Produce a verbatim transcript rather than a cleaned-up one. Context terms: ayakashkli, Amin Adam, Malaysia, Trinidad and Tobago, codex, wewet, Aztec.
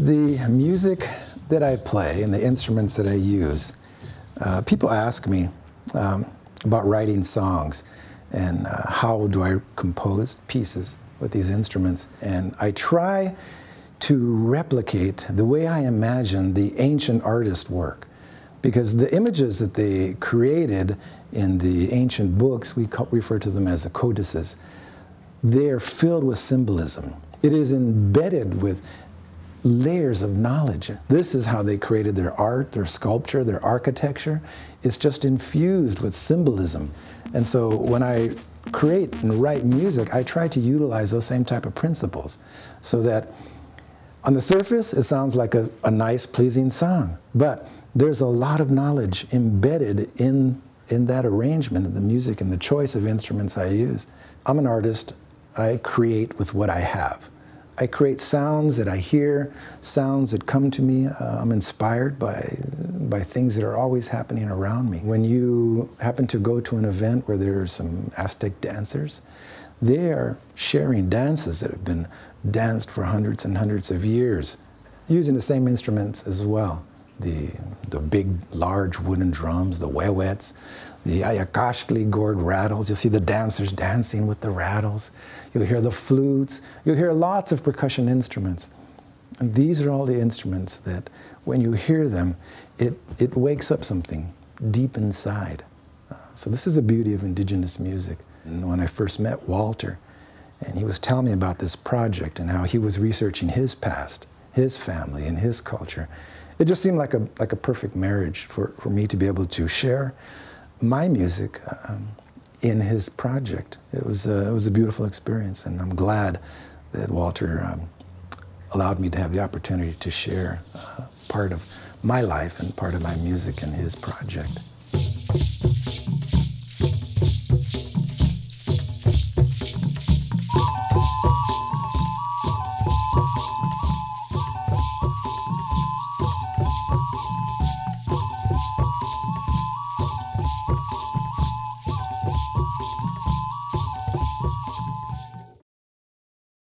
The music that I play and the instruments that I use, uh, people ask me um, about writing songs and uh, how do I compose pieces with these instruments. And I try to replicate the way I imagine the ancient artist work, because the images that they created in the ancient books, we refer to them as the codices, they're filled with symbolism. It is embedded with layers of knowledge. This is how they created their art, their sculpture, their architecture. It's just infused with symbolism. And so when I create and write music, I try to utilize those same type of principles, so that on the surface it sounds like a, a nice, pleasing song, but there's a lot of knowledge embedded in, in that arrangement of the music and the choice of instruments I use. I'm an artist. I create with what I have. I create sounds that I hear, sounds that come to me. Uh, I'm inspired by, by things that are always happening around me. When you happen to go to an event where there are some Aztec dancers, they are sharing dances that have been danced for hundreds and hundreds of years, using the same instruments as well. The, the big, large wooden drums, the wewets, the ayakashkli gourd rattles. You'll see the dancers dancing with the rattles. You'll hear the flutes. You'll hear lots of percussion instruments. And these are all the instruments that, when you hear them, it, it wakes up something deep inside. Uh, so this is the beauty of indigenous music. And when I first met Walter, and he was telling me about this project and how he was researching his past, his family, and his culture, it just seemed like a, like a perfect marriage for, for me to be able to share my music um, in his project. It was, a, it was a beautiful experience, and I'm glad that Walter um, allowed me to have the opportunity to share uh, part of my life and part of my music in his project.